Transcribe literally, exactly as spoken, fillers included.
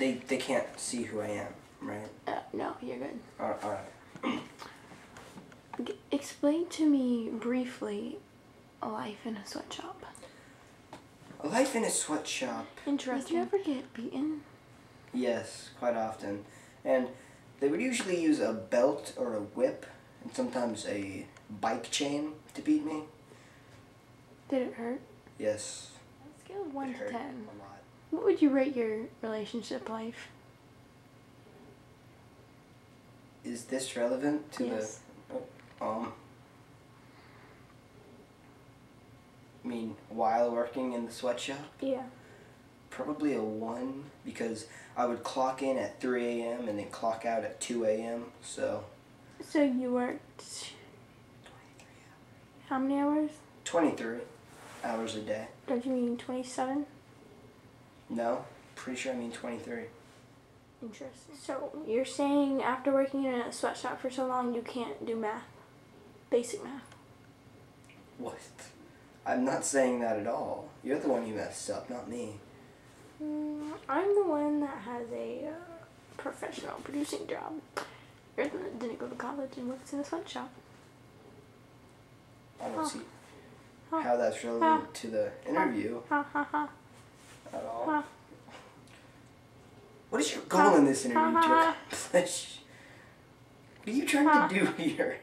they they can't see who I am, right? Uh, no, you're good. All right. Explain to me briefly a life in a sweatshop. A life in a sweatshop. Interesting. Did you ever get beaten? Yes, quite often. And they would usually use a belt or a whip and sometimes a bike chain to beat me. Did it hurt? Yes. On a scale of one to ten, a lot. What would you rate your relationship life? Is this relevant to yes. the... Oh, um... I mean, while working in the sweatshop? Yeah. Probably a one, because I would clock in at three A M and then clock out at two A M, so... So you worked... twenty-three hours. How many hours? twenty-three hours a day. Don't you mean twenty-seven? No, pretty sure I mean twenty-three. Interesting. So you're saying after working in a sweatshop for so long you can't do math? Basic math? What? I'm not saying that at all. You're the one who messed up, not me. Mm, I'm the one that has a uh, professional producing job. You're the one that didn't go to college and works in a sweatshop. I don't huh. see huh. how that's relevant huh. to the interview. Ha ha ha. At all. Huh. What is your goal huh. in this interview, huh. Jack? What are you trying huh. to do here?